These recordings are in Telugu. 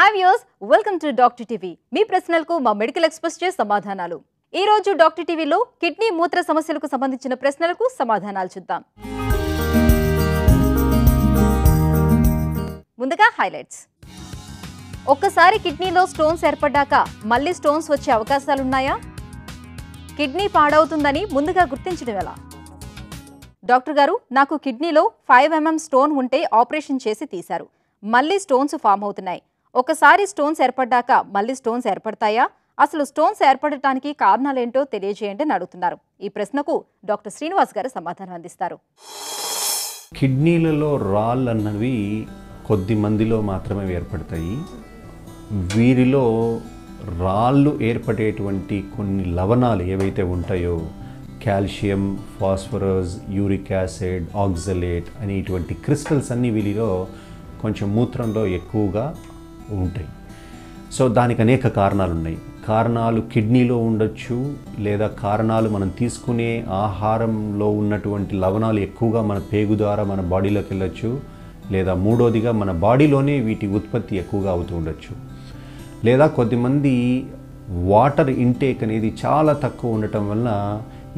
Hi viewers, welcome to doctor TV. మీ ప్రశ్నలకు మా మెడికల్ ఎక్స్పర్ట్స్ చే సమాధానాలు. ఈ రోజు డాక్టర్ టీవీలో కిడ్నీ మూత్ర సమస్యలకు సంబంధించిన ప్రశ్నలకు సమాధానాలు చూద్దాం. ముందుగా హైలైట్స్. ఒక్కసారి కిడ్నీలో స్టోన్స్ ఏర్పడ్డాక మళ్ళీ స్టోన్స్ వచ్చే అవకాశాలున్నాయా? కిడ్నీ పాడవుతుందని ముందుగా గుర్తించడం ఎలా? డాక్టర్ గారు, నాకు కిడ్నీలో 5 mm స్టోన్ ఉంటే ఆపరేషన్ చేసి తీశారు, మళ్ళీ స్టోన్స్ ఫామ్ అవుతున్నాయి. ఒకసారి స్టోన్స్ ఏర్పడ్డాక మళ్ళీ స్టోన్స్ ఏర్పడతాయా? అసలు స్టోన్స్ ఏర్పడటానికి కారణాలేంటో తెలియజేయండి అని అడుగుతున్నారు. ఈ ప్రశ్నకు డాక్టర్ శ్రీనివాస్ గారు సమాధానం అందిస్తారు. కిడ్నీలలో రాళ్ళు అన్నవి కొద్ది మందిలో మాత్రమే ఏర్పడతాయి. వీరిలో రాళ్ళు ఏర్పడేటువంటి కొన్ని లవణాలు ఏవైతే ఉంటాయో, calcium, phosphorus, uric acid, oxalate అనేటువంటి క్రిస్టల్స్ అన్నీ వీరిలో కొంచెం మూత్రంలో ఎక్కువగా ఉంటాయి. సో దానికి అనేక కారణాలు ఉన్నాయి. కారణాలు కిడ్నీలో ఉండొచ్చు, లేదా కారణాలు మనం తీసుకునే ఆహారంలో ఉన్నటువంటి లవణాలు ఎక్కువగా మన పేగు ద్వారా మన బాడీలోకి వెళ్ళొచ్చు, లేదా మూడోదిగా మన బాడీలోనే వీటి ఉత్పత్తి ఎక్కువగా అవుతూ ఉండొచ్చు, లేదా కొద్దిమంది వాటర్ ఇంటేక్ అనేది చాలా తక్కువ ఉండటం వల్ల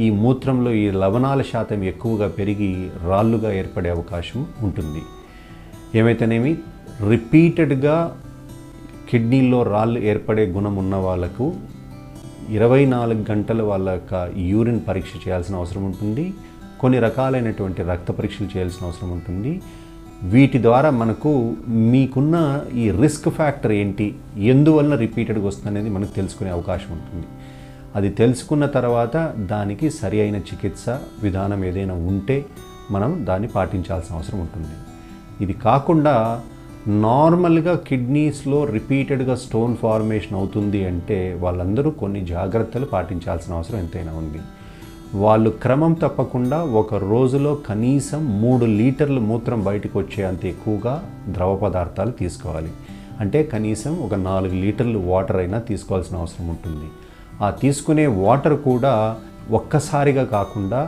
ఈ మూత్రంలో ఈ లవణాల శాతం ఎక్కువగా పెరిగి రాళ్ళుగా ఏర్పడే అవకాశం ఉంటుంది. ఏమైతేనేమి, రిపీటెడ్గా కిడ్నీలో రాళ్ళు ఏర్పడే గుణం ఉన్న వాళ్ళకు 24 గంటలు వాళ్ళ యొక్క యూరిన్ పరీక్ష చేయాల్సిన అవసరం ఉంటుంది. కొన్ని రకాలైనటువంటి రక్త పరీక్షలు చేయాల్సిన అవసరం ఉంటుంది. వీటి ద్వారా మనకు మీకున్న ఈ రిస్క్ ఫ్యాక్టర్ ఏంటి, ఎందువలన రిపీటెడ్గా వస్తుందనేది మనకు తెలుసుకునే అవకాశం ఉంటుంది. అది తెలుసుకున్న తర్వాత దానికి సరి అయిన చికిత్స విధానం ఏదైనా ఉంటే మనం దాన్ని పాటించాల్సిన అవసరం ఉంటుంది. ఇది కాకుండా నార్మల్గా కిడ్నీస్లో రిపీటెడ్గా స్టోన్ ఫార్మేషన్ అవుతుంది అంటే వాళ్ళందరూ కొన్ని జాగ్రత్తలు పాటించాల్సిన అవసరం ఎంతైనా ఉంది. వాళ్ళు క్రమం తప్పకుండా ఒక రోజులో కనీసం 3 లీటర్ల మూత్రం బయటకు వచ్చే అంత ఎక్కువగా ద్రవ పదార్థాలు తీసుకోవాలి. అంటే కనీసం ఒక 4 లీటర్లు వాటర్ అయినా తీసుకోవాల్సిన అవసరం ఉంటుంది. ఆ తీసుకునే వాటర్ కూడా ఒక్కసారిగా కాకుండా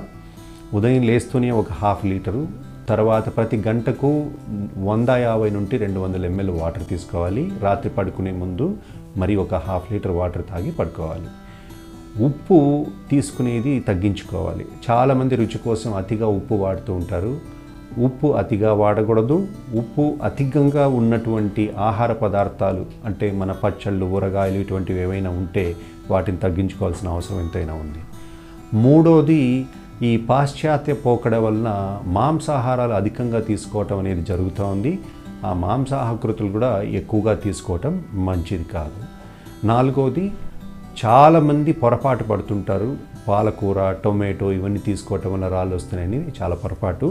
ఉదయం లేస్తూనే ఒక 1/2 లీటరు, తర్వాత ప్రతి గంటకు 150 నుండి 200 ml వాటర్ తీసుకోవాలి. రాత్రి పడుకునే ముందు మరి ఒక 1/2 లీటర్ వాటర్ తాగి పడుకోవాలి. ఉప్పు తీసుకునేది తగ్గించుకోవాలి. చాలామంది రుచి కోసం అతిగా ఉప్పు వాడుతూ ఉంటారు. ఉప్పు అతిగా వాడకూడదు. ఉప్పు అధికంగా ఉన్నటువంటి ఆహార పదార్థాలు అంటే మన పచ్చళ్ళు, ఊరగాయలు ఇటువంటివి ఏవైనా ఉంటే వాటిని తగ్గించుకోవాల్సిన అవసరం ఎంతైనా ఉంది. మూడోది, ఈ పాశ్చాత్య పోకడ వలన మాంసాహారాలు అధికంగా తీసుకోవటం అనేది జరుగుతూ ఉంది. ఆ మాంసాహాకృతులు కూడా ఎక్కువగా తీసుకోవటం మంచిది కాదు. నాలుగోది, చాలామంది పొరపాటు పడుతుంటారు. పాలకూర, టొమాటో ఇవన్నీ తీసుకోవటం వల్ల రాళ్ళు వస్తున్నాయని చాలా పొరపాటు.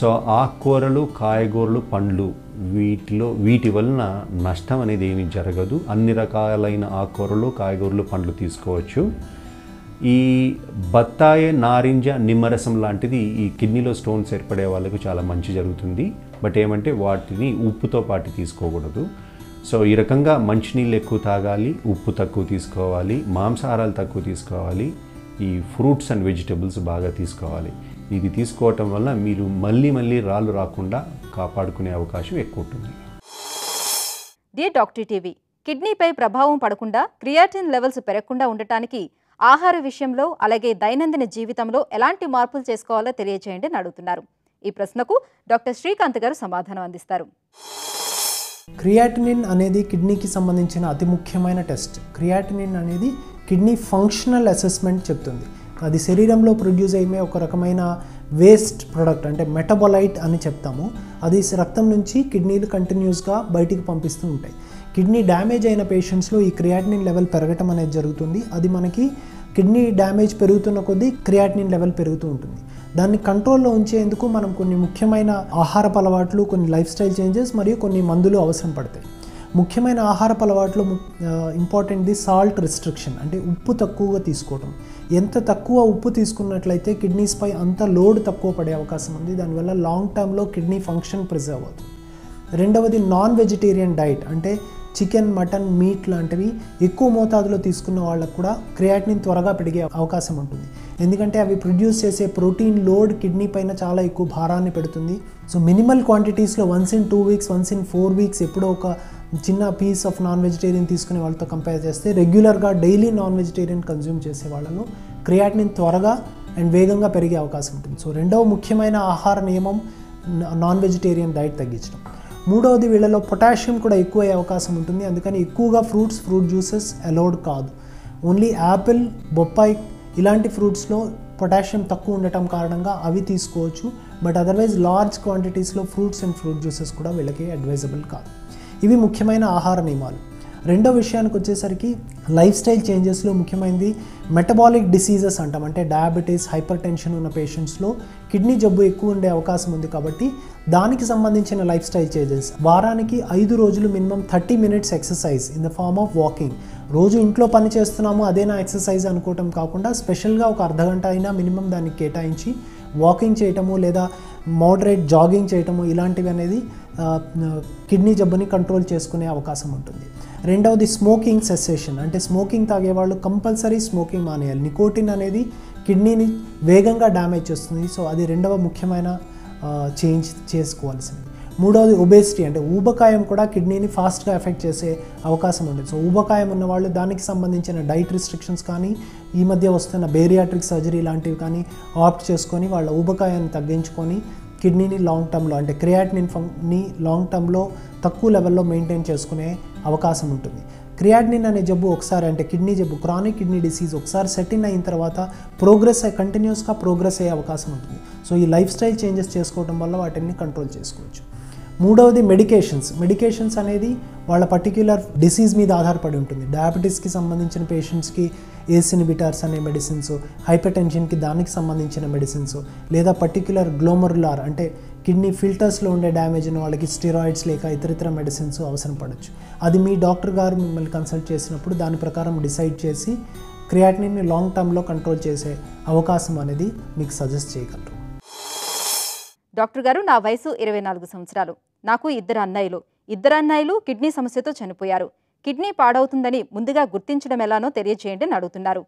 సో ఆకుకూరలు, కాయగూరలు, పండ్లు వీటి వలన నష్టం అనేది ఏమీ జరగదు. అన్ని రకాలైన ఆకుకూరలు, కాయగూరలు, పండ్లు తీసుకోవచ్చు. ఈ బత్తాయి, నారింజ, నిమ్మరసం లాంటిది ఈ కిడ్నీలో స్టోన్స్ ఏర్పడే వాళ్ళకు చాలా మంచి జరుగుతుంది. బట్ ఏమంటే వాటిని ఉప్పుతో పాటు తీసుకోకూడదు. సో ఈ రకంగా మంచినీళ్ళు ఎక్కువ తాగాలి, ఉప్పు తక్కువ తీసుకోవాలి, మాంసాహారాలు తక్కువ తీసుకోవాలి, ఈ ఫ్రూట్స్ అండ్ వెజిటబుల్స్ బాగా తీసుకోవాలి. ఇది తీసుకోవటం వల్ల మీరు మళ్ళీ రాళ్ళు రాకుండా కాపాడుకునే అవకాశం ఎక్కువ ఉంటుంది. డియర్ డాక్టర్ టీవీ, కిడ్నీపై ప్రభావం పడకుండా క్రియాటిన్ లెవెల్స్ పెరగకుండా ఉండటానికి ఆహార విషయంలో అలాగే దైనందిన జీవితంలో ఎలాంటి మార్పులు చేసుకోవాలో తెలియజేయండి అని అడుగుతున్నారు. ఈ ప్రశ్నకు డాక్టర్ శ్రీకాంత్ గారు సమాధానం అందిస్తారు. క్రియాటినిన్ అనేది కిడ్నీకి సంబంధించిన అతి ముఖ్యమైన టెస్ట్. క్రియాటినిన్ అనేది కిడ్నీ ఫంక్షనల్ అసెస్మెంట్ చెప్తుంది. అది శరీరంలో ప్రొడ్యూస్ అయ్యే ఒక రకమైన వేస్ట్ ప్రోడక్ట్, అంటే మెటబాలైట్ అని చెప్తాము. అది రక్తం నుంచి కిడ్నీలు కంటిన్యూస్గా బయటికి పంపిస్తూ ఉంటాయి. కిడ్నీ డ్యామేజ్ అయిన పేషెంట్స్లో ఈ క్రియాటినిన్ లెవెల్ పెరగటం అనేది జరుగుతుంది. అది మనకి కిడ్నీ డ్యామేజ్ పెరుగుతున్న కొద్దీ క్రియాటినిన్ లెవెల్ పెరుగుతూ ఉంటుంది. దాన్ని కంట్రోల్లో ఉంచేందుకు మనం కొన్ని ముఖ్యమైన ఆహారపు అలవాట్లు, కొన్ని లైఫ్ స్టైల్ చేంజెస్ మరియు కొన్ని మందులు అవసరం పడతాయి. ముఖ్యమైన ఆహారపు అలవాట్లు ఇంపార్టెంట్ది సాల్ట్ రిస్ట్రిక్షన్, అంటే ఉప్పు తక్కువగా తీసుకోవడం. ఎంత తక్కువ ఉప్పు తీసుకున్నట్లయితే కిడ్నీస్పై అంత లోడ్ తక్కువ పడే అవకాశం ఉంది. దానివల్ల లాంగ్ టర్మ్లో కిడ్నీ ఫంక్షన్ ప్రిజర్వ్ అవుతుంది. రెండవది నాన్ వెజిటేరియన్ డైట్, అంటే చికెన్, మటన్, మీట్ లాంటివి ఎక్కువ మోతాదులో తీసుకున్న వాళ్ళకు కూడా క్రియాటినిన్ త్వరగా పెరిగే అవకాశం ఉంటుంది. ఎందుకంటే అవి ప్రొడ్యూస్ చేసే ప్రోటీన్ లోడ్ కిడ్నీ పైన చాలా ఎక్కువ భారాన్ని పెడుతుంది. సో మినిమల్ క్వాంటిటీస్లో 1 in 2 weeks, 1 in 4 weeks ఎప్పుడో ఒక చిన్న పీస్ ఆఫ్ నాన్ వెజిటేరియన్ తీసుకునే వాళ్ళతో కంపేర్ చేస్తే రెగ్యులర్గా డైలీ నాన్ వెజిటేరియన్ కన్జ్యూమ్ చేసే వాళ్ళను క్రియాటినిన్ త్వరగా అండ్ వేగంగా పెరిగే అవకాశం ఉంటుంది. సో రెండవ ముఖ్యమైన ఆహార నియమం నాన్ వెజిటేరియన్ డైట్ తగ్గించడం. మూడవది వీళ్ళలో పొటాషియం కూడా ఎక్కువ అయ్యే అవకాశం ఉంటుంది, అందుకని ఎక్కువగా ఫ్రూట్ జ్యూసెస్ అలౌడ్ కాదు. ఓన్లీ యాపిల్, బొప్పాయి ఇలాంటి ఫ్రూట్స్లో పొటాషియం తక్కువ ఉండటం కారణంగా అవి తీసుకోవచ్చు. బట్ అదర్వైజ్ లార్జ్ క్వాంటిటీస్లో ఫ్రూట్స్ అండ్ ఫ్రూట్ జ్యూసెస్ కూడా వీళ్ళకి అడ్వైజబుల్ కాదు. ఇవి ముఖ్యమైన ఆహార నియమాలు. రెండో విషయానికి వచ్చేసరికి లైఫ్ స్టైల్ చేంజెస్లో ముఖ్యమైనది మెటబాలిక్ డిసీజెస్ అంటాం, అంటే డయాబెటీస్, హైపర్ టెన్షన్ ఉన్న పేషెంట్స్లో కిడ్నీ జబ్బు ఎక్కువ ఉండే అవకాశం ఉంది. కాబట్టి దానికి సంబంధించిన లైఫ్ స్టైల్ చేంజెస్, వారానికి 5 రోజులు minimum 30 minutes exercise in the form of walking. రోజు ఇంట్లో పని చేస్తున్నాము అదే నా ఎక్సర్సైజ్ అనుకోవటం కాకుండా స్పెషల్గా ఒక అర్ధగంట అయినా మినిమం దానికి కేటాయించి వాకింగ్ చేయటము లేదా మోడరేట్ జాగింగ్ చేయటము ఇలాంటివి అనేది కిడ్నీ జబ్బుని కంట్రోల్ చేసుకునే అవకాశం ఉంటుంది. రెండవది స్మోకింగ్ సెసేషన్, అంటే స్మోకింగ్ తాగేవాళ్ళు కంపల్సరీ స్మోకింగ్ మానేయాలి. నికోటిన్ అనేది కిడ్నీని వేగంగా డ్యామేజ్ చేస్తుంది. సో అది రెండవ ముఖ్యమైన చేంజ్ చేసుకోవాల్సింది. మూడవది ఒబేసిటీ, అంటే ఊబకాయం కూడా కిడ్నీని ఫాస్ట్గా ఎఫెక్ట్ చేసే అవకాశం ఉంటుంది. సో ఊబకాయం ఉన్నవాళ్ళు దానికి సంబంధించిన డైట్ రిస్ట్రిక్షన్స్ కానీ ఈ మధ్య వస్తున్న బేరియాట్రిక్ సర్జరీ లాంటివి కానీ ఆప్ట్ చేసుకొని వాళ్ళ ఊబకాయాన్ని తగ్గించుకొని కిడ్నీని లాంగ్ టర్మ్లో, అంటే క్రియాటినిన్ని లాంగ్ టర్మ్లో తక్కువ లెవెల్లో మెయింటైన్ చేసుకునే అవకాశం ఉంటుంది. క్రియాటినిన్ అనే జబ్బు ఒకసారి, అంటే కిడ్నీ జబ్బు, క్రానిక్ కిడ్నీ డిసీజ్ ఒకసారి సెట్ ఇన్ అయిన తర్వాత కంటిన్యూస్గా ప్రోగ్రెస్ అయ్యే అవకాశం ఉంటుంది. సో ఈ లైఫ్ స్టైల్ చేంజెస్ చేసుకోవడం వల్ల వాటిని కంట్రోల్ చేసుకోవచ్చు. మూడవది మెడికేషన్స్ అనేది వాళ్ళ పర్టిక్యులర్ డిసీజ్ మీద ఆధారపడి ఉంటుంది. డయాబెటీస్కి సంబంధించిన పేషెంట్స్కి ఏస్ ఇన్హిబిటార్స్ అనే మెడిసిన్స్, హైపర్ టెన్షన్కి దానికి సంబంధించిన మెడిసిన్స్, లేదా పర్టిక్యులర్ గ్లోమరులార్ అంటే కిడ్నీ ఫిల్టర్స్లో ఉండే డ్యామేజ్ ఉన్న వాళ్ళకి స్టెరాయిడ్స్ లేక ఇతరితర మెడిసిన్స్ అవసరం పడవచ్చు. అది మీ డాక్టర్ గారు మిమ్మల్ని కన్సల్ట్ చేసినప్పుడు దాని ప్రకారం డిసైడ్ చేసి క్రియాటినిన్ని లాంగ్ టర్మ్లో కంట్రోల్ చేసే అవకాశం అనేది మీకు సజెస్ట్ చేయగలరు. డాక్టర్ గారు, నా వయసు 24 సంవత్సరాలు, నాకు 2 అన్నయ్యలు. 2 అన్నయ్యలు కిడ్నీ సమస్యతో చనిపోయారు. కిడ్నీ పాడవుతుందని ముందుగా గుర్తించడం ఎలానో తెలియజేయండి అని అడుగుతున్నారు.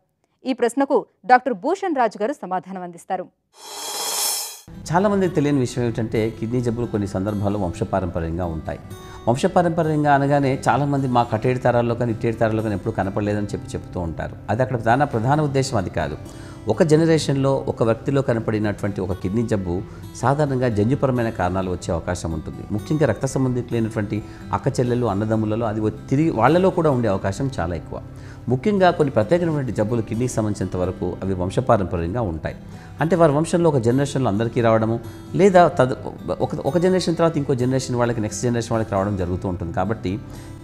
ఈ ప్రశ్నకు డాక్టర్ భూషణ్ రాజు గారు సమాధానం అందిస్తారు. చాలామంది తెలియని విషయం ఏమిటంటే కిడ్నీ జబ్బులు కొన్ని సందర్భాల్లో వంశపారంపర్యంగా ఉంటాయి. వంశపారంపర్యంగా అనగానే చాలామంది మా కట్టేడు తరాల్లో కానీ ఇట్టేడు తరాల్లో కానీ ఎప్పుడు కనపడలేదని చెప్తూ ఉంటారు. అది అక్కడ ప్రధాన ఉద్దేశం అది కాదు. ఒక జనరేషన్లో ఒక వ్యక్తిలో కనపడినటువంటి ఒక కిడ్నీ జబ్బు సాధారణంగా జన్యుపరమైన కారణాలు వచ్చే అవకాశం ఉంటుంది. ముఖ్యంగా రక్త సంబంధికులైనటువంటి అక్క చెల్లెలు, అన్నదమ్ములలో అది తిరిగి వాళ్ళలో కూడా ఉండే అవకాశం చాలా ఎక్కువ. ముఖ్యంగా కొన్ని ప్రత్యేకమైనటువంటి జబ్బులు కిడ్నీకి సంబంధించినంత వరకు అవి వంశపారంపర్యంగా ఉంటాయి. అంటే వారి వంశంలో ఒక జనరేషన్లో అందరికీ రావడము లేదా ఒక జనరేషన్ తర్వాత ఇంకో జనరేషన్ వాళ్ళకి, నెక్స్ట్ జనరేషన్ వాళ్ళకి రావడం జరుగుతూ ఉంటుంది. కాబట్టి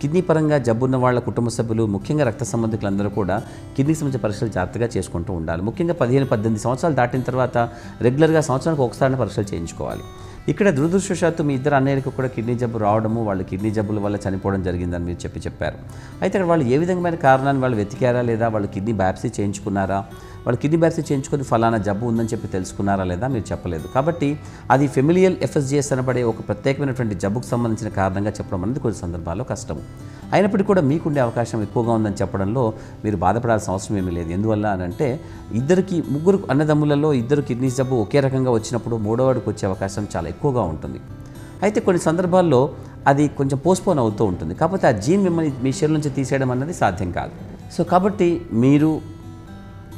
కిడ్నీ పరంగా జబ్బున్న వాళ్ళ కుటుంబ సభ్యులు, ముఖ్యంగా రక్త సంబంధికులందరూ కూడా కిడ్నీకి సంబంధించిన పరీక్షలు జాగ్రత్తగా చేసుకుంటూ ఉండాలి. ముఖ్యంగా 15-18 సంవత్సరాలు దాటిన తర్వాత రెగ్యులర్గా సంవత్సరానికి ఒకసారి పరీక్షలు చేయించుకోవాలి. ఇక్కడ దురదృష్టవశాత్తు మీ 2 అన్నయ్యలకు కూడా కిడ్నీ జబ్బు రావడము, వాళ్ళు కిడ్నీ జబ్బుల వల్ల చనిపోవడం జరిగిందని మీరు చెప్పారు. అయితే అక్కడ వాళ్ళు ఏ విధమైన కారణాన్ని వాళ్ళు వెతికారా, లేదా వాళ్ళు కిడ్నీ బయాప్సీ చేయించుకున్నారా, వాళ్ళు కిడ్నీ బయాప్సీ చేయించుకొని ఫలానా జబ్బు ఉందని తెలుసుకున్నారా లేదా మీరు చెప్పలేదు. కాబట్టి అది ఫెమిలియల్ ఎఫ్ఎస్జిఎస్ అనబడే ఒక ప్రత్యేకమైనటువంటి జబ్బుకు సంబంధించిన కారణంగా చెప్పడం అనేది కొన్ని సందర్భాల్లో కష్టము. అయినప్పటికీ కూడా మీకుండే అవకాశం ఎక్కువగా ఉందని చెప్పడంలో మీరు బాధపడాల్సిన అవసరం ఏమీ లేదు. ఎందువల్ల అనంటే 2 ముగ్గురు అన్నదమ్ములలో 2 కిడ్నీ జబ్బు ఒకే రకంగా వచ్చినప్పుడు మూడోవాడికి వచ్చే అవకాశం చాలా ఎక్కువగా ఉంటుంది. అయితే కొన్ని సందర్భాల్లో అది కొంచెం పోస్ట్పోన్ అవుతూ ఉంటుంది. కాకపోతే ఆ జీన్ మిమ్మల్ని మీ శరీరం నుంచి తీసేయడం అన్నది సాధ్యం కాదు. సో కాబట్టి మీరు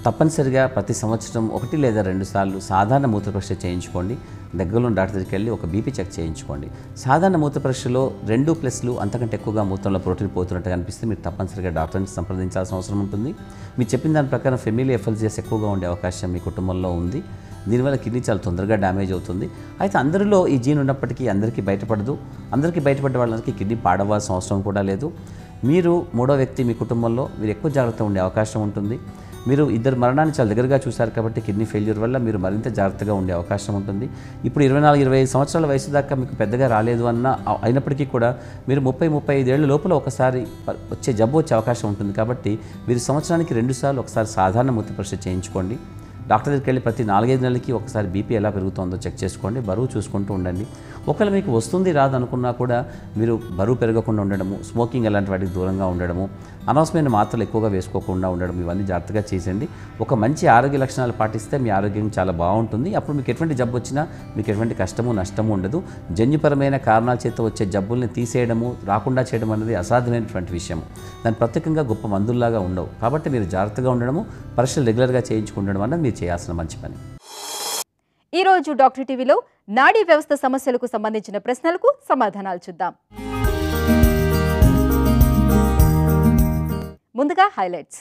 తప్పనిసరిగా ప్రతి సంవత్సరం 1 లేదా 2 సార్లు సాధారణ మూత్రపరీక్ష చేయించుకోండి. దగ్గరలో డాక్టర్ దగ్గరికి వెళ్ళి ఒక బీపీ చెక్ చేయించుకోండి. సాధారణ మూత్రపరీక్షలో 2+, అంతకంటే ఎక్కువగా మూత్రంలో ప్రోటీన్ పోతున్నట్టుగా అనిపిస్తే మీరు తప్పనిసరిగా డాక్టర్ని సంప్రదించాల్సిన అవసరం ఉంటుంది. మీరు చెప్పిన దాని ప్రకారం ఫెమిలీ ఎఫ్ఎల్జిఎస్ ఎక్కువగా ఉండే అవకాశం మీ కుటుంబంలో ఉంది. దీనివల్ల కిడ్నీ చాలా తొందరగా డ్యామేజ్ అవుతుంది. అయితే అందరిలో ఈ జీన్ ఉన్నప్పటికీ అందరికీ బయటపడదు. అందరికీ బయటపడే వాళ్ళకి కిడ్నీ పాడవలసిన అవసరం కూడా లేదు. మీరు మూడో వ్యక్తి మీ కుటుంబంలో, మీరు ఎక్కువ జాగ్రత్తగా ఉండే అవకాశం ఉంటుంది. మీరు 2 మరణాన్ని చాలా దగ్గరగా చూశారు కాబట్టి కిడ్నీ ఫెయిల్యూర్ వల్ల మీరు మరింత జాగ్రత్తగా ఉండే అవకాశం ఉంటుంది. ఇప్పుడు 24-25 సంవత్సరాల వయసు దాకా మీకు పెద్దగా రాలేదు అయినప్పటికీ కూడా మీరు 30-35 ఏళ్ళ లోపల ఒకసారి వచ్చే జబ్బు వచ్చే అవకాశం ఉంటుంది. కాబట్టి మీరు సంవత్సరానికి 2 సార్లు ఒకసారి సాధారణ మూత్రపరీక్ష చేయించుకోండి. డాక్టర్ దగ్గరికి వెళ్ళి ప్రతి 4-5 నెలలకి ఒకసారి బీపీ ఎలా పెరుగుతుందో చెక్ చేసుకోండి. బరువు చూసుకుంటూ ఉండండి. ఒకవేళ మీకు వస్తుంది రాదనుకున్నా కూడా మీరు బరువు పెరగకుండా ఉండడము, స్మోకింగ్ అలాంటి వాటికి దూరంగా ఉండడము, అనవసరమైన మాత్రలు ఎక్కువగా వేసుకోకుండా ఉండడం, ఇవన్నీ జాగ్రత్తగా చేయండి. ఒక మంచి ఆరోగ్య లక్షణాలు పాటిస్తే మీ ఆరోగ్యం చాలా బాగుంటుంది. అప్పుడు మీకు ఎటువంటి జబ్బు వచ్చినా మీకు ఎటువంటి కష్టము నష్టము ఉండదు. జన్యుపరమైన కారణాల చేత వచ్చే జబ్బుల్ని తీసేయడము, రాకుండా చేయడం అనేది అసాధ్యమైనటువంటి విషయము. దాని ప్రత్యేకంగా గొప్ప మందుల్లాగా ఉండవు. కాబట్టి మీరు జాగ్రత్తగా ఉండడము, పరీక్షలు రెగ్యులర్గా చేయించుకుండడం అన్నది మీరు చేయాల్సిన మంచి పని. ఈరోజు డాక్టర్ టీవీలో నాడీ వ్యవస్థ సమస్యలకు సంబంధించిన ప్రశ్నలకు సమాధానాలు చూద్దాం. ముందుగా హైలైట్స్.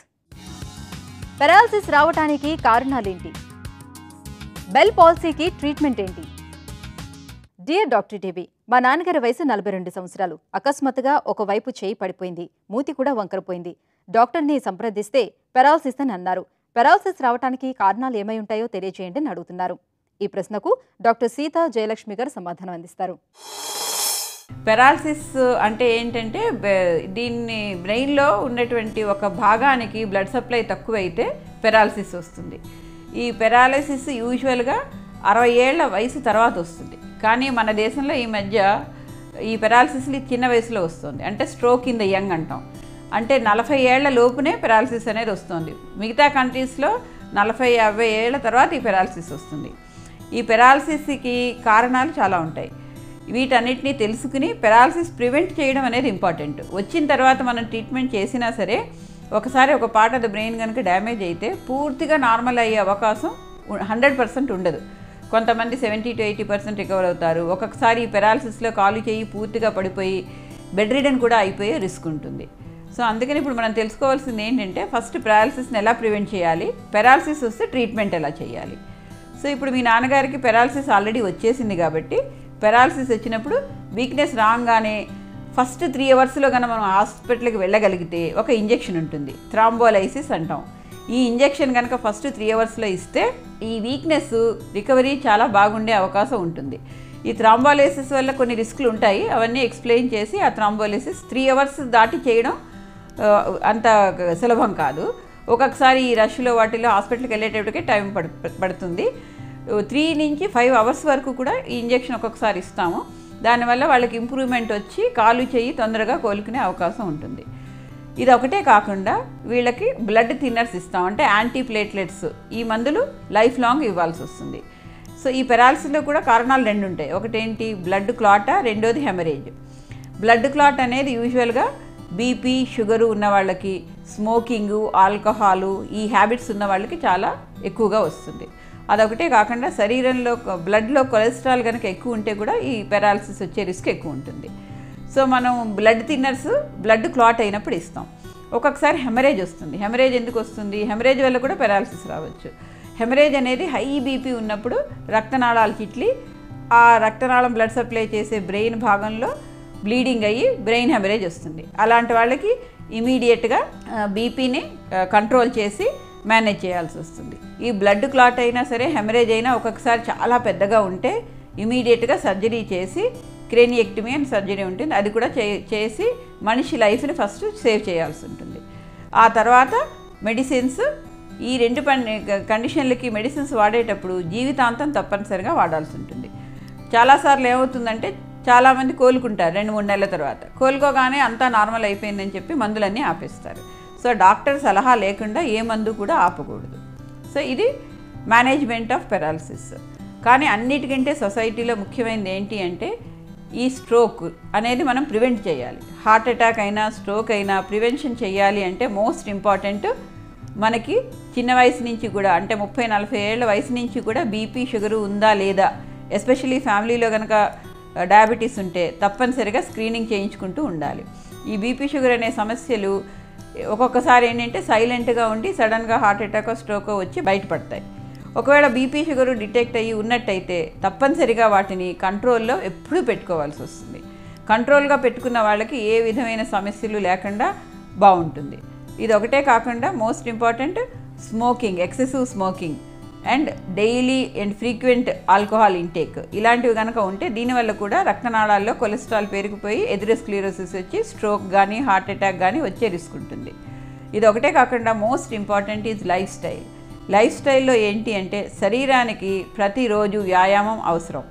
పెరాలసిస్ రావడానికి కారణాలేంటి? బెల్ పాల్సీకి ట్రీట్మెంట్ ఏంటి? డియర్ డాక్టర్ టీవీ, మా నాన్నగారి వయసు 42 సంవత్సరాలు. అకస్మాత్తుగా ఒకవైపు చేయి పడిపోయింది, మూతి కూడా వంకరపోయింది. డాక్టర్ని సంప్రదిస్తే పెరాలసిస్ అని అన్నారు. పెరాలసిస్ రావడానికి కారణాలు ఏమై ఉంటాయో తెలియజేయండి అని అడుగుతున్నారు. ఈ ప్రశ్నకు డాక్టర్ సీతా జయలక్ష్మి గారు సమాధానం అందిస్తారు. పెరాలసిస్ అంటే ఏంటంటే, దీన్ని బ్రెయిన్లో ఉన్నటువంటి ఒక భాగానికి బ్లడ్ సప్లై తక్కువైతే పెరాలసిస్ వస్తుంది. ఈ పెరాలసిస్ యూజువల్గా 60 ఏళ్ల వయసు తర్వాత వస్తుంది. కానీ మన దేశంలో ఈ మధ్య ఈ పెరాలసిస్ని చిన్న వయసులో వస్తుంది. అంటే స్ట్రోక్ ఇన్ ద యంగ్ అంటాం. అంటే 40 ఏళ్ల లోపునే పెరాలసిస్ అనేది వస్తుంది. మిగతా కంట్రీస్లో 40-50 ఏళ్ల తర్వాత ఈ పెరాలసిస్ వస్తుంది. ఈ పెరాలసిస్కి కారణాలు చాలా ఉంటాయి. వీటన్నిటినీ తెలుసుకుని పెరాలసిస్ ప్రివెంట్ చేయడం అనేది ఇంపార్టెంట్. వచ్చిన తర్వాత మనం ట్రీట్మెంట్ చేసినా సరే, ఒకసారి ఒక పార్ట్ ఆఫ్ ద బ్రెయిన్ కనుక డ్యామేజ్ అయితే పూర్తిగా నార్మల్ అయ్యే అవకాశం 100% ఉండదు. కొంతమంది 70-80% రికవర్ అవుతారు. ఒక్కొక్కసారి ఈ పెరాలసిస్లో కాలు చేయి పూర్తిగా పడిపోయి బెడ్ రిడన్ కూడా అయిపోయే రిస్క్ ఉంటుంది. సో అందుకని ఇప్పుడు మనం తెలుసుకోవాల్సింది ఏంటంటే, ఫస్ట్ పెరాలసిస్ని ఎలా ప్రివెంట్ చేయాలి, పెరాలసిస్ వస్తే ట్రీట్మెంట్ ఎలా చేయాలి. సో ఇప్పుడు మీ నాన్నగారికి పెరాలసిస్ ఆల్రెడీ వచ్చేసింది కాబట్టి, పెరాలసిస్ వచ్చినప్పుడు వీక్నెస్ రాగానే ఫస్ట్ 3 అవర్స్లో కనుక మనం హాస్పిటల్కి వెళ్ళగలిగితే ఒక ఇంజెక్షన్ ఉంటుంది, థ్రాంబోలైసిస్ అంటాం. ఈ ఇంజెక్షన్ కనుక ఫస్ట్ 3 అవర్స్లో ఇస్తే ఈ వీక్నెస్ రికవరీ చాలా బాగుండే అవకాశం ఉంటుంది. ఈ థ్రాంబోలైసిస్ వల్ల కొన్ని రిస్క్లు ఉంటాయి, అవన్నీ ఎక్స్ప్లెయిన్ చేసి ఆ థ్రాంబోలైసిస్ 3 అవర్స్ దాటి చేయడం అంత సులభం కాదు. ఒక్కొక్కసారి ఈ రష్లో వాటిలో హాస్పిటల్కి వెళ్ళేటప్పటికే టైం పడుతుంది. 3 నుంచి 5 అవర్స్ వరకు కూడా ఈ ఇంజెక్షన్ ఒక్కొక్కసారి ఇస్తాము. దానివల్ల వాళ్ళకి ఇంప్రూవ్మెంట్ వచ్చి కాలు చేయి తొందరగా కోలుకునే అవకాశం ఉంటుంది. ఇది ఒకటే కాకుండా వీళ్ళకి బ్లడ్ థిన్నర్స్ ఇస్తాం, అంటే యాంటీ ప్లేట్లెట్స్. ఈ మందులు లైఫ్ లాంగ్ ఇవ్వాల్సి వస్తుంది. సో ఈ పెరాలసిస్లో కూడా కారణాలు 2 ఉంటాయి. ఒకటేంటి బ్లడ్ క్లాటా, 2వది హెమరేజ్. బ్లడ్ క్లాట్ అనేది యూజువల్గా బీపీ, షుగరు ఉన్న వాళ్ళకి, స్మోకింగు, ఆల్కహాలు, ఈ హ్యాబిట్స్ ఉన్న వాళ్ళకి చాలా ఎక్కువగా వస్తుంది. అదొకటే కాకుండా శరీరంలో బ్లడ్లో కొలెస్ట్రాల్ కనుక ఎక్కువ ఉంటే కూడా ఈ పెరాలసిస్ వచ్చే రిస్క్ ఎక్కువ ఉంటుంది. సో మనం బ్లడ్ థిన్నర్స్ బ్లడ్ క్లాట్ అయినప్పుడు ఇస్తాం. ఒక్కొక్కసారి హెమరేజ్ వస్తుంది. హెమరేజ్ ఎందుకు వస్తుంది? హెమరేజ్ వల్ల కూడా పెరాలసిస్ రావచ్చు. హెమరేజ్ అనేది హై బీపీ ఉన్నప్పుడు రక్తనాళాలు చిట్లి ఆ రక్తనాళం బ్లడ్ సప్లై చేసే బ్రెయిన్ భాగంలో బ్లీడింగ్ అయ్యి బ్రెయిన్ హెమరేజ్ వస్తుంది. అలాంటి వాళ్ళకి ఇమీడియట్గా బీపీని కంట్రోల్ చేసి మేనేజ్ చేయాల్సి వస్తుంది. ఈ బ్లడ్ క్లాట్ అయినా సరే, హెమరేజ్ అయినా, ఒక్కొక్కసారి చాలా పెద్దగా ఉంటే ఇమీడియట్గా సర్జరీ చేసి, క్రేనియెక్టమీ అని సర్జరీ ఉంటుంది, అది కూడా చేసి మనిషి లైఫ్ని ఫస్ట్ సేవ్ చేయాల్సి ఉంటుంది. ఆ తర్వాత మెడిసిన్స్, ఈ 2 కండిషన్లకి మెడిసిన్స్ వాడేటప్పుడు జీవితాంతం తప్పనిసరిగా వాడాల్సి ఉంటుంది. చాలాసార్లు ఏమవుతుందంటే, చాలామంది కోలుకుంటారు 2-3 నెలల తర్వాత. కోలుకోగానే అంతా నార్మల్ అయిపోయిందని చెప్పి మందులన్నీ ఆపేస్తారు. సో డాక్టర్ సలహా లేకుండా ఏ మందు కూడా ఆపకూడదు. సో ఇది మేనేజ్మెంట్ ఆఫ్ పెరాలసిస్. కానీ అన్నిటికంటే సొసైటీలో ముఖ్యమైనది ఏంటి అంటే, ఈ స్ట్రోక్ అనేది మనం ప్రివెంట్ చేయాలి. హార్ట్ అటాక్ అయినా స్ట్రోక్ అయినా ప్రివెన్షన్ చేయాలి అంటే మోస్ట్ ఇంపార్టెంట్ మనకి చిన్న వయసు నుంచి కూడా, అంటే 30-40 ఏళ్ల వయసు నుంచి కూడా బీపీ, షుగరు ఉందా లేదా, ఎస్పెషలీ ఫ్యామిలీలో కనుక డయాబెటీస్ ఉంటే తప్పనిసరిగా స్క్రీనింగ్ చేయించుకుంటూ ఉండాలి. ఈ బీపీ, షుగర్ అనే సమస్యలు ఒక్కొక్కసారి ఏంటంటే సైలెంట్గా ఉండి సడన్గా హార్ట్ అటాకో స్ట్రోకో వచ్చి బయటపడతాయి. ఒకవేళ బీపీ, షుగరు డిటెక్ట్ అయ్యి ఉన్నట్టయితే తప్పనిసరిగా వాటిని కంట్రోల్లో ఎప్పుడూ పెట్టుకోవాల్సి వస్తుంది. కంట్రోల్గా పెట్టుకున్న వాళ్ళకి ఏ విధమైన సమస్యలు లేకుండా బాగుంటుంది. ఇది ఒకటే కాకుండా most important smoking, excessive smoking and daily and frequent alcohol intake, ఇలాంటివి కనుక ఉంటే దీనివల్ల కూడా రక్తనాళాల్లో కొలెస్ట్రాల్ పెరిగిపోయి ఎథెరోస్క్లెరోసిస్ వచ్చి స్ట్రోక్ కానీ హార్ట్ అటాక్ కానీ వచ్చే రిస్క్ ఉంటుంది. ఇది ఒకటే కాకుండా most important is lifestyle. Life స్టైల్లో ఏంటి అంటే శరీరానికి ప్రతిరోజు వ్యాయామం అవసరం.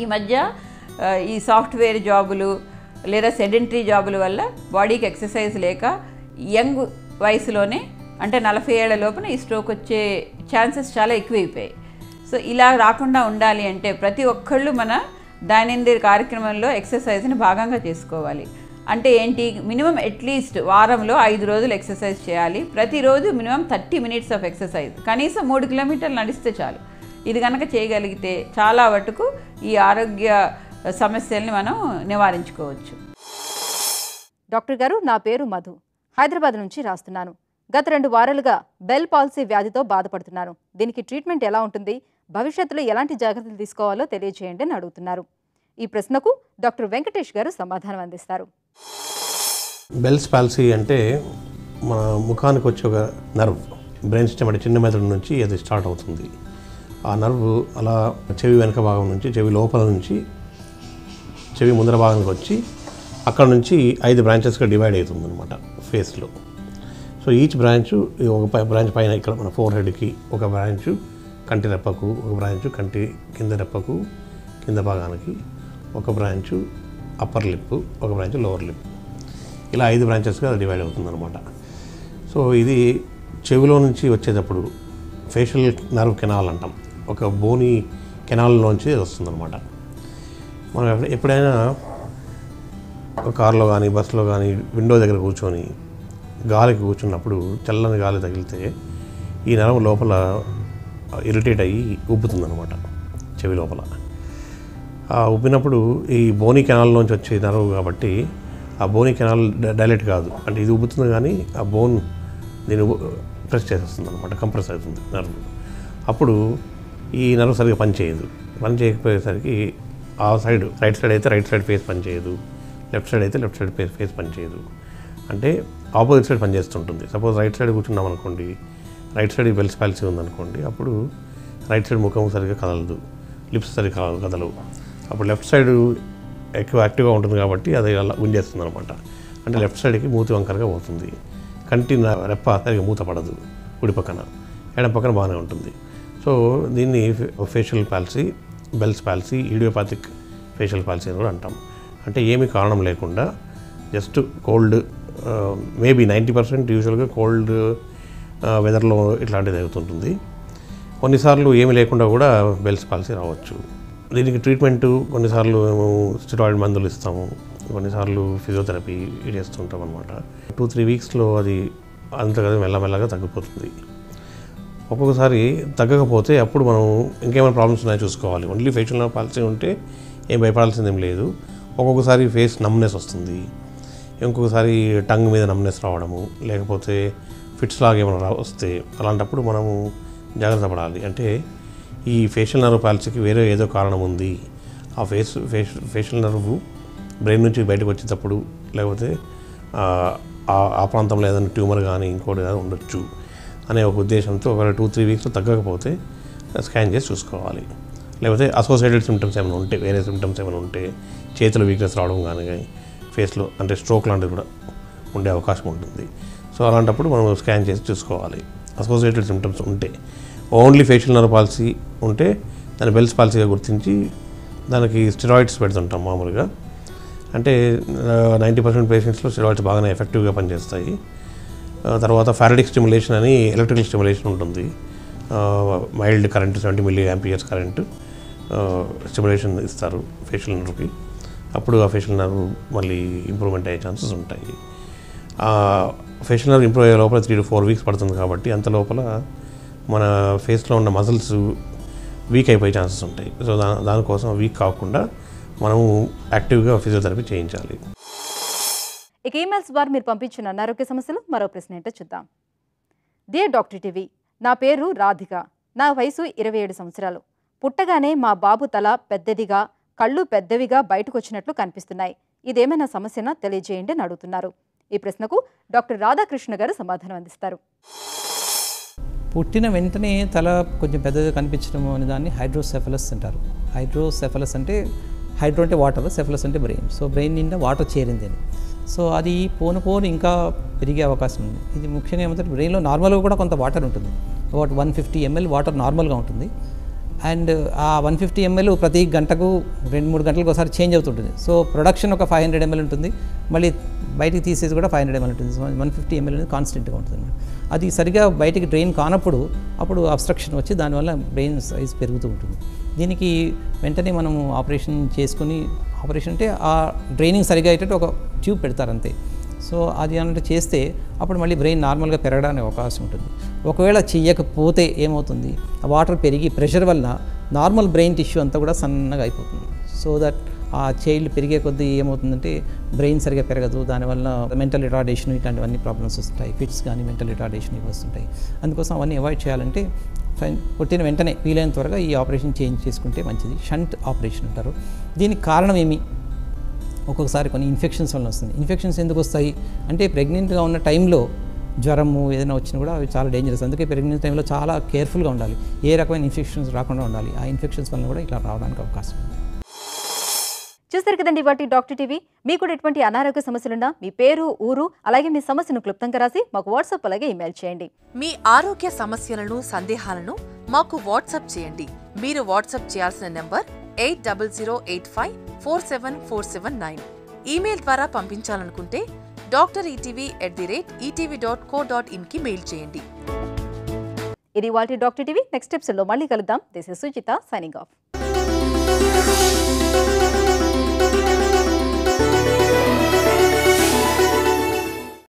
ఈ మధ్య ఈ సాఫ్ట్వేర్ జాబులు లేదా సెడెంటరీ జాబుల వల్ల బాడీకి ఎక్సర్సైజ్ లేక యంగ్ వయసులోనే అంటే 40 ఏళ్ల లోపున ఈ స్ట్రోక్ వచ్చే ఛాన్సెస్ చాలా ఎక్కువైపోయాయి. సో ఇలా రాకుండా ఉండాలి అంటే ప్రతి ఒక్కళ్ళు మన దైనందిన కార్యక్రమంలో ఎక్సర్సైజ్ని భాగంగా చేసుకోవాలి. అంటే ఏంటి, మినిమం అట్లీస్ట్ వారంలో 5 రోజులు ఎక్సర్సైజ్ చేయాలి. ప్రతిరోజు మినిమం 30 minutes ఆఫ్ ఎక్సర్సైజ్, కనీసం 3 కిలోమీటర్లు నడిస్తే చాలు. ఇది కనుక చేయగలిగితే చాలా వరకు ఈ ఆరోగ్య సమస్యల్ని మనం నివారించుకోవచ్చు. డాక్టర్ గారు, నా పేరు మధు, హైదరాబాద్ నుంచి రాస్తున్నాను. గత 2 వారాలుగా బెల్ పాల్సీ వ్యాధితో బాధపడుతున్నాను. దీనికి ట్రీట్మెంట్ ఎలా ఉంటుంది, భవిష్యత్తులో ఎలాంటి జాగ్రత్తలు తీసుకోవాలో తెలియజేయండి అని అడుగుతున్నారు. ఈ ప్రశ్నకు డాక్టర్ వెంకటేష్ గారు సమాధానం అందిస్తారు. బెల్స్ పాల్సీ అంటే మన ముఖానికి వచ్చే ఒక నర్వ్, బ్రెయిన్ స్టెమ్ అంటే చిన్న మెదడు నుంచి అది స్టార్ట్ అవుతుంది. ఆ నర్వ్ అలా చెవి వెనక భాగం నుంచి, చెవి లోపల నుంచి చెవి ముందర భాగానికి వచ్చి అక్కడ నుంచి 5 branches డివైడ్ అవుతుంది అనమాట ఫేస్లో. సో ఈచ్ బ్రాంచ్, ఒక బ్రాంచ్ పైన ఇక్కడ మన ఫోర్ హెడ్కి ఒక బ్రాంచు, కంటి రెప్పకు ఒక బ్రాంచు, కంటి కింద రెప్పకు కింద భాగానికి ఒక బ్రాంచు, అప్పర్ లిప్ ఒక బ్రాంచ్, లోవర్ లిప్, ఇలా 5 branches అది డివైడ్ అవుతుంది అనమాట. సో ఇది చెవిలో నుంచి వచ్చేటప్పుడు ఫేషియల్ నర్వ్ కెనాల్ అంటాం, ఒక బోని కెనాల్లోంచి వస్తుందన్నమాట. మనం ఎప్పుడైనా కారులో కానీ బస్సులో కానీ విండో దగ్గర కూర్చొని గాలికి కూర్చున్నప్పుడు చల్లని గాలి తగిలితే ఈ నరం లోపల ఇరిటేట్ అయ్యి ఉబ్బుతుందన్నమాట చెవి లోపల. ఉబ్బినప్పుడు ఈ బోని కెనాల్లోంచి వచ్చే నరం కాబట్టి ఆ బోని కెనాల్ డైలేట్ కాదు, అంటే ఇది ఉబ్బుతుంది కానీ ఆ బోన్ దీన్ని ప్రెస్ చేసేస్తుంది అనమాట, కంప్రెస్ అవుతుంది నర్వ్. అప్పుడు ఈ నర్వ్ సరిగ్గా పనిచేయదు. పని చేయకపోయేసరికి ఆ సైడ్, రైట్ సైడ్ అయితే రైట్ సైడ్ ఫేస్ పనిచేయదు, లెఫ్ట్ సైడ్ అయితే లెఫ్ట్ సైడ్ ఫేస్ పనిచేయదు, అంటే ఆపోజిట్ సైడ్ పనిచేస్తుంటుంది. సపోజ్ రైట్ సైడ్ కూర్చున్నాం అనుకోండి, రైట్ సైడ్ బెల్స్ పాల్సీ ఉందనుకోండి, అప్పుడు రైట్ సైడ్ ముఖం సరిగ్గా కదలదు, లిప్స్ సరిగ్గా కదలవు. అప్పుడు లెఫ్ట్ సైడ్ ఎక్కువ యాక్టివ్గా ఉంటుంది కాబట్టి అది అలా గుంజేస్తుంది అనమాట, అంటే లెఫ్ట్ సైడ్కి మూతి వంకరగా పోతుంది. కంటి రెప్ప సరిగ్గా మూత పడదు, కుడి పక్కన, ఎడం పక్కన బాగానే ఉంటుంది. సో దీన్ని facial palsy, Bell's palsy, idiopathic facial palsy అని కూడా అంటాం. అంటే ఏమీ కారణం లేకుండా జస్ట్ కోల్డ్, మేబీ 90% యూజువల్గా కోల్డ్ వెదర్లో ఇట్లాంటిది అవుతుంటుంది. కొన్నిసార్లు ఏమి లేకుండా కూడా బెల్స్ పాల్సీ రావచ్చు. దీనికి ట్రీట్మెంటు కొన్నిసార్లు మేము స్టెరాయిడ్ మందులు ఇస్తాము, కొన్నిసార్లు ఫిజియోథెరపీ చేస్తుంటాం అనమాట. 2-3 weeks అది అంతగా మెల్లమెల్లగా తగ్గిపోతుంది. ఒక్కొక్కసారి తగ్గకపోతే అప్పుడు మనం ఇంకేమైనా ప్రాబ్లమ్స్ ఉన్నాయో చూసుకోవాలి. ఓన్లీ ఫేషియల్ పాల్సీ ఉంటే ఏం భయపడాల్సిందేం లేదు. ఒక్కొక్కసారి ఫేస్ నమ్నెస్ వస్తుంది, ఇంకొకసారి టంగ్ మీద నమ్నెస్ రావడము, లేకపోతే ఫిట్స్ లాగా ఏమైనా వస్తే అలాంటప్పుడు మనము జాగ్రత్త పడాలి. అంటే ఈ ఫేషియల్ నర్వ్ పాల్సీకి వేరే ఏదో కారణం ఉంది, ఆ ఫేషియల్ నర్వ్ బ్రెయిన్ నుంచి బయటకు వచ్చేటప్పుడు లేకపోతే ఆ ప్రాంతంలో ఏదైనా ట్యూమర్ కానీ ఇంకోటి ఏదైనా ఉండొచ్చు అనే ఒక ఉద్దేశంతో ఒక 2-3 weeks తగ్గకపోతే స్కాన్ చేసి చూసుకోవాలి. లేకపోతే అసోసియేటెడ్ సిమ్టమ్స్ ఏమైనా ఉంటే, వేరే సిమ్టమ్స్ ఏమైనా ఉంటే, చేతులు వీక్నెస్ రావడం కానీ ఫేస్లో, అంటే స్ట్రోక్ లాంటివి కూడా ఉండే అవకాశం ఉంటుంది. సో అలాంటప్పుడు మనం స్కాన్ చేసి చూసుకోవాలి. అసోసియేటెడ్ సిమ్టమ్స్ ఉంటే, ఓన్లీ ఫేషియల్ నర్వ్ పాల్సీ ఉంటే దాన్ని బెల్స్ పాల్సీగా గుర్తించి దానికి స్టెరాయిడ్స్ పెడుతుంటాం మామూలుగా. అంటే 90% పేషెంట్స్లో స్టెరాయిడ్స్ బాగానే ఎఫెక్టివ్గా పనిచేస్తాయి. తర్వాత ఫారడిక్ స్టిమ్యులేషన్ అని ఎలక్ట్రికల్ స్టిమ్యులేషన్ ఉంటుంది, mild current 70 mA current stimulation ఇస్తారు ఫేషియల్ నర్వ్కి. అప్పుడు ఆ ఫేషియల్ నర్వ్ మళ్ళీ ఇంప్రూవ్మెంట్ అయ్యే ఛాన్సెస్ ఉంటాయి. ఫేషియల్ నర్వ్ ఇంప్రూవ్ అయ్యే లోపల 3-4 weeks పడుతుంది కాబట్టి అంత లోపల మన ఫేస్లో ఉన్న మజిల్స్ వీక్ అయిపోయే ఛాన్సెస్ ఉంటాయి. సో దానికోసం వీక్ కాకుండా మనము యాక్టివ్గా ఫిజియోథెరపీ చేయించాలి. ఇక ఈమెయిల్స్ ద్వారా మీరు పంపించిన అనారోగ్య సమస్యలు మరో ప్రశ్న ఏంటో చూద్దాం. డియర్ డాక్టర్ టీవీ, నా పేరు రాధిక, నా వయసు 27 సంవత్సరాలు. పుట్టగానే మా బాబు తల పెద్దదిగా, కళ్ళు పెద్దవిగా బయటకు వచ్చినట్లు కనిపిస్తున్నాయి. ఇదేమైనా సమస్యనా, తెలియజేయండి అని అడుగుతున్నారు. ఈ ప్రశ్నకు డాక్టర్ రాధాకృష్ణ గారు సమాధానం అందిస్తారు. పుట్టిన వెంటనే తల కొంచెం పెద్దగా కనిపించడం అనే దాన్ని హైడ్రోసెఫలస్ అంటారు. హైడ్రోసెఫలస్ అంటే హైడ్రో అంటే వాటర్, సెఫలస్ అంటే బ్రెయిన్. సో బ్రెయిన్ నిండా వాటర్ చేరింది అని. సో అది పోను పోను ఇంకా పెరిగే అవకాశం ఉంది. ఇది ముఖ్యంగా ఏమంటే బ్రెయిన్లో నార్మల్గా కూడా కొంత వాటర్ ఉంటుంది, about 150 ml వాటర్ నార్మల్గా ఉంటుంది. అండ్ ఆ 150 ml ప్రతి గంటకు 2-3 గంటలకు ఒకసారి చేంజ్ అవుతుంటుంది. సో ప్రొడక్షన్ ఒక 500 ml ఉంటుంది, మళ్ళీ బయటికి తీసేసి కూడా 500 ml ఉంటుంది. సో 150 ml అనేది కాన్స్టెంట్గా ఉంటుంది అన్నమాట. అది సరిగా బయటికి డ్రైన్ కానప్పుడు అప్పుడు అబ్స్ట్రక్షన్ వచ్చి దానివల్ల బ్రెయిన్ సైజ్ పెరుగుతూ ఉంటుంది. దీనికి వెంటనే మనము ఆపరేషన్ చేసుకుని, ఆపరేషన్ అంటే ఆ డ్రైనింగ్ సరిగా అయ్యేటట్టు ఒక ట్యూబ్ పెడతారంతే. సో అది అన్నట్టు చేస్తే అప్పుడు మళ్ళీ బ్రెయిన్ నార్మల్గా పెరగడానికి అవకాశం ఉంటుంది. ఒకవేళ చెయ్యకపోతే ఏమవుతుంది, ఆ వాటర్ పెరిగి ప్రెషర్ వల్ల నార్మల్ బ్రెయిన్ టిష్యూ అంతా కూడా సన్నగా అయిపోతుంది. సో దట్ ఆ చైల్డ్ పెరిగే కొద్దీ ఏమవుతుందంటే బ్రెయిన్ సరిగా పెరగదు, దానివల్ల మెంటల్ రిటార్డేషన్ ఇట్లాంటివన్నీ ప్రాబ్లమ్స్ వస్తుంటాయి, ఫిట్స్ కానీ మెంటల్ రిటార్డేషన్ ఇవి వస్తుంటాయి. అందుకోసం అవన్నీ అవాయిడ్ చేయాలంటే పుట్టిన వెంటనే వీలైన త్వరగా ఈ ఆపరేషన్ చేంజ్ చేసుకుంటే మంచిది. షంట్ ఆపరేషన్ అంటారు. దీనికి కారణం ఏమి, ఒక్కొక్కసారి కొన్ని ఇన్ఫెక్షన్స్ వల్ల వస్తుంది. ఇన్ఫెక్షన్స్ ఎందుకు వస్తాయి అంటే ప్రెగ్నెంట్గా ఉన్న టైంలో జ్వరము ఏదైనా వచ్చినా కూడా అవి చాలా డేంజరస్. అందుకే ప్రెగ్నెంట్ టైంలో చాలా కేర్ఫుల్గా ఉండాలి, ఏ రకమైన ఇన్ఫెక్షన్స్ రాకుండా ఉండాలి. ఆ ఇన్ఫెక్షన్స్ వల్ల కూడా ఇట్లా రావడానికి అవకాశం ఉంది. చూస్తారు కదండి వాటి డాక్టర్ టీవీ. మీకు కూడా ఎటువంటి అనారోగ్య సమస్యలున్నా మీ పేరు, ఊరు, అలాగే మీ సమస్యను క్లుప్తంగా రాసి మాకు వాట్సాప్ అలాగే ఇమెయిల్ చేయండి. మీ ఆరోగ్య సమస్యలను, సందేహాలను మాకు వాట్సాప్ చేయండి. మీరు వాట్సాప్ చేయాల్సిన నెంబర్ 8008547479. ఈమెయిల్ ద్వారా పంపించాలనుకుంటే DrETV@etv.co.inకి మెయిల్ చేయండి. ఇది వాటి డాక్టర్ టీవీ. నెక్స్ట్ స్టెప్స్ లో మళ్ళీ కలుద్దాం. This is Suchitha signing of.